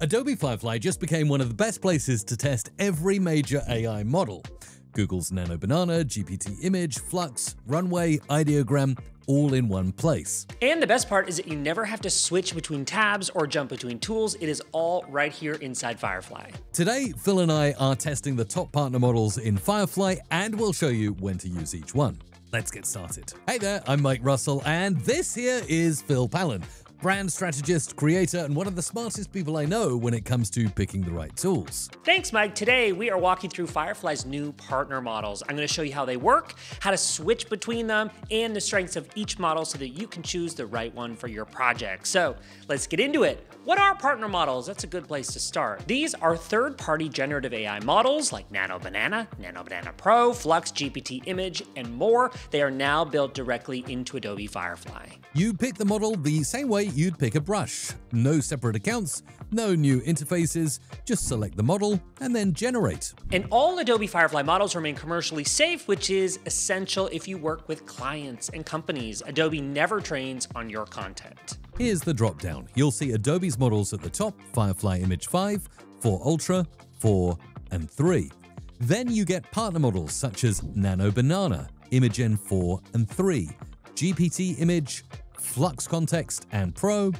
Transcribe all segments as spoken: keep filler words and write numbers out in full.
Adobe Firefly just became one of the best places to test every major A I model. Google's Nano Banana, G P T Image, Flux, Runway, Ideogram, all in one place. And the best part is that you never have to switch between tabs or jump between tools. It is all right here inside Firefly. Today, Phil and I are testing the top partner models in Firefly, and we'll show you when to use each one. Let's get started. Hey there, I'm Mike Russell, and this here is Phil Pallen, brand strategist, creator, and one of the smartest people I know when it comes to picking the right tools. Thanks, Mike. Today, we are walking through Firefly's new partner models. I'm going to show you how they work, how to switch between them, and the strengths of each model so that you can choose the right one for your project. So let's get into it. What are partner models? That's a good place to start. These are third-party generative A I models like Nano Banana, Nano Banana Pro, Flux, G P T Image, and more. They are now built directly into Adobe Firefly. You pick the model the same way you'd pick a brush. No separate accounts, no new interfaces, just select the model and then generate. And all Adobe Firefly models remain commercially safe, which is essential if you work with clients and companies. Adobe never trains on your content. Here's the drop-down. You'll see Adobe's models at the top, Firefly Image five, four Ultra, four, and three. Then you get partner models such as Nano Banana, Imagen four and three, G P T Image, Flux Context and Pro,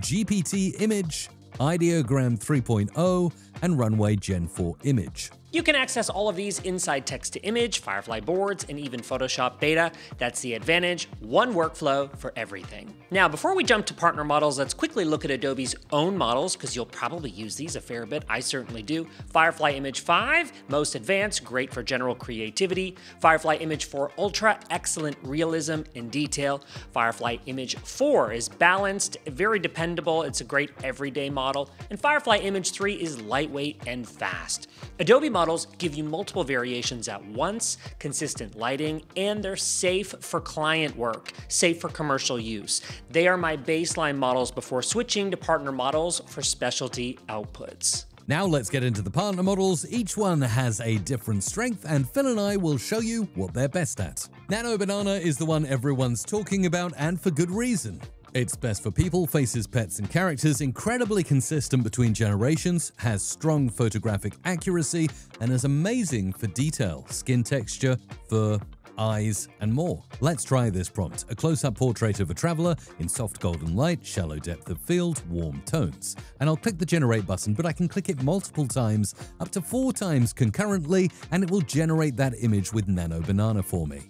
G P T Image, Ideogram three point oh, and Runway Gen four Image. You can access all of these inside text-to-image, Firefly boards, and even Photoshop beta. That's the advantage, one workflow for everything. Now, before we jump to partner models, let's quickly look at Adobe's own models, because you'll probably use these a fair bit. I certainly do. Firefly Image five, most advanced, great for general creativity. Firefly Image four Ultra, excellent realism and detail. Firefly Image four is balanced, very dependable. It's a great everyday model. And Firefly Image three is lightweight and fast. Adobe models models give you multiple variations at once, consistent lighting, and they're safe for client work, safe for commercial use. They are my baseline models before switching to partner models for specialty outputs. Now let's get into the partner models. Each one has a different strength, and Phil and I will show you what they're best at. Nano Banana is the one everyone's talking about, and for good reason. It's best for people, faces, pets, and characters, incredibly consistent between generations, has strong photographic accuracy, and is amazing for detail, skin texture, fur, eyes, and more. Let's try this prompt. A close-up portrait of a traveler in soft golden light, shallow depth of field, warm tones. And I'll click the generate button, but I can click it multiple times, up to four times concurrently, and it will generate that image with Nano Banana for me.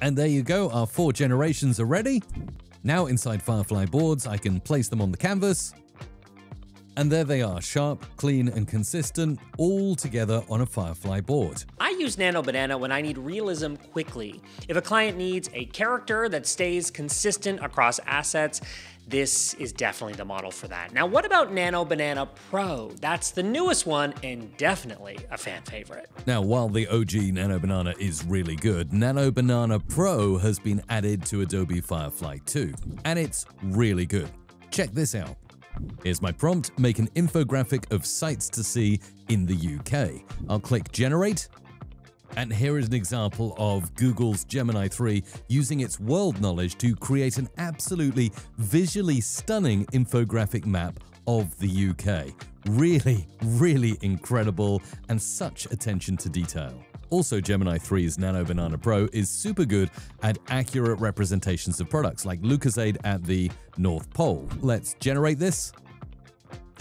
And there you go, our four generations are ready. Now inside Firefly boards, I can place them on the canvas. And there they are, sharp, clean, and consistent, all together on a Firefly board. I use Nano Banana when I need realism quickly. If a client needs a character that stays consistent across assets, this is definitely the model for that. Now, what about Nano Banana Pro? That's the newest one and definitely a fan favorite. Now, while the O G Nano Banana is really good, Nano Banana Pro has been added to Adobe Firefly too, and it's really good. Check this out. Here's my prompt, make an infographic of sights to see in the U K. I'll click generate, and here is an example of Google's Gemini three using its world knowledge to create an absolutely visually stunning infographic map of the U K. Really, really incredible, and such attention to detail. Also, Gemini three's Nano Banana Pro is super good at accurate representations of products like Lucozade at the North Pole. Let's generate this.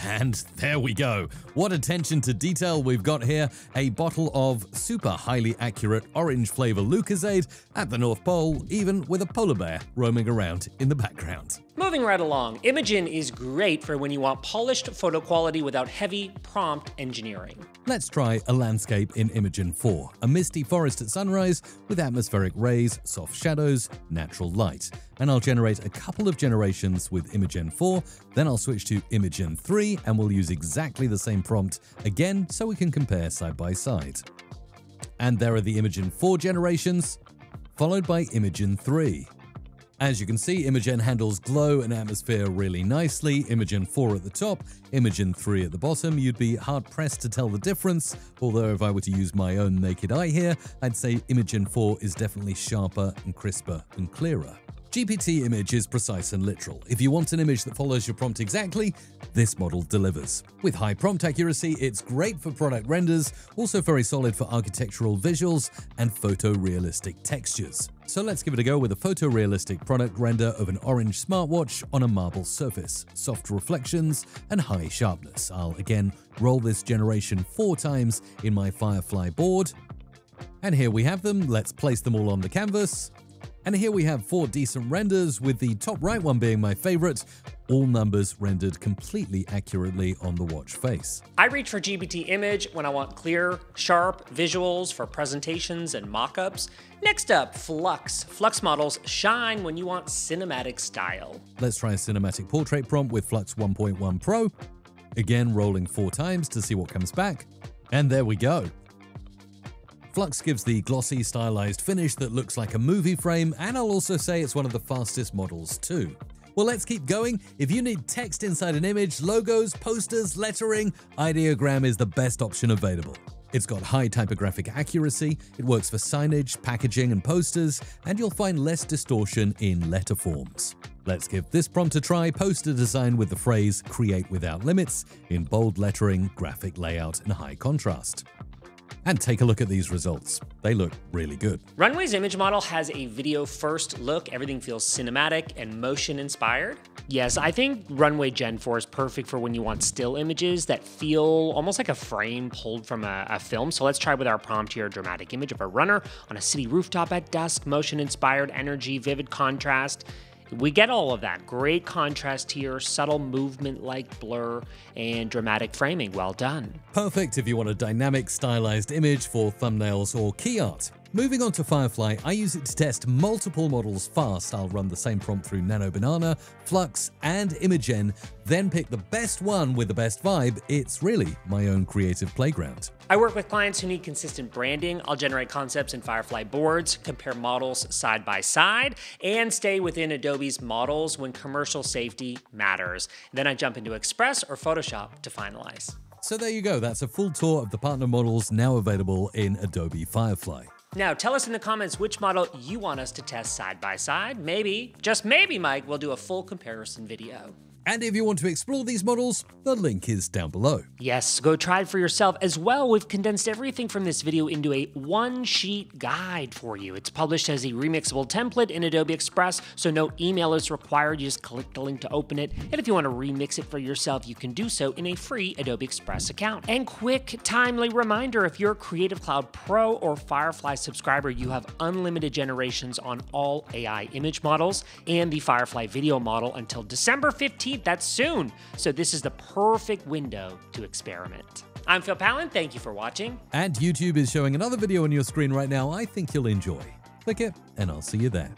And there we go. What attention to detail we've got here. A bottle of super highly accurate orange flavor Lucozade at the North Pole, even with a polar bear roaming around in the background. Moving right along, Imagen is great for when you want polished photo quality without heavy prompt engineering. Let's try a landscape in Imagen four, a misty forest at sunrise with atmospheric rays, soft shadows, natural light. And I'll generate a couple of generations with Imagen four, then I'll switch to Imagen three, and we'll use exactly the same prompt again so we can compare side by side. And there are the Imagen four generations, followed by Imagen three. As you can see, Imagen handles glow and atmosphere really nicely. Imagen four at the top, Imagen three at the bottom. You'd be hard-pressed to tell the difference, although if I were to use my own naked eye here, I'd say Imagen four is definitely sharper and crisper and clearer. G P T Image is precise and literal. If you want an image that follows your prompt exactly, this model delivers. With high prompt accuracy, it's great for product renders, also very solid for architectural visuals and photorealistic textures. So let's give it a go with a photorealistic product render of an orange smartwatch on a marble surface, soft reflections and high sharpness. I'll again roll this generation four times in my Firefly board. And here we have them. Let's place them all on the canvas. And here we have four decent renders, with the top right one being my favorite, all numbers rendered completely accurately on the watch face. I reach for G P T Image when I want clear, sharp visuals for presentations and mock-ups. Next up, Flux. Flux models shine when you want cinematic style. Let's try a cinematic portrait prompt with Flux one point one Pro. Again, rolling four times to see what comes back. And there we go. Flux gives the glossy, stylized finish that looks like a movie frame, and I'll also say it's one of the fastest models too. Well, let's keep going. If you need text inside an image, logos, posters, lettering, Ideogram is the best option available. It's got high typographic accuracy, it works for signage, packaging, and posters, and you'll find less distortion in letter forms. Let's give this prompt a try. Poster design with the phrase, "Create without limits," in bold lettering, graphic layout, and high contrast. And take a look at these results. They look really good. Runway's image model has a video-first look. Everything feels cinematic and motion-inspired. Yes, I think Runway Gen four is perfect for when you want still images that feel almost like a frame pulled from a, a film. So let's try with our prompt here, a dramatic image of a runner on a city rooftop at dusk, motion-inspired energy, vivid contrast. We get all of that. Great contrast here, subtle movement like blur, and dramatic framing. Well done. Perfect if you want a dynamic, stylized image for thumbnails or key art. Moving on to Firefly, I use it to test multiple models fast. I'll run the same prompt through Nano Banana, Flux, and Imagen, then pick the best one with the best vibe. It's really my own creative playground. I work with clients who need consistent branding. I'll generate concepts in Firefly boards, compare models side by side, and stay within Adobe's models when commercial safety matters. Then I jump into Express or Photoshop to finalize. So there you go. That's a full tour of the partner models now available in Adobe Firefly. Now, tell us in the comments which model you want us to test side by side. Maybe, just maybe, Mike, we'll do a full comparison video. And if you want to explore these models, the link is down below. Yes, go try it for yourself. As well, we've condensed everything from this video into a one-sheet guide for you. It's published as a remixable template in Adobe Express, so no email is required. You just click the link to open it. And if you want to remix it for yourself, you can do so in a free Adobe Express account. And quick, timely reminder, if you're a Creative Cloud Pro or Firefly subscriber, you have unlimited generations on all A I image models and the Firefly video model until December fifteenth. That's soon. So this is the perfect window to experiment. I'm Phil Pallen. Thank you for watching. And YouTube is showing another video on your screen right now I think you'll enjoy. Click it and I'll see you there.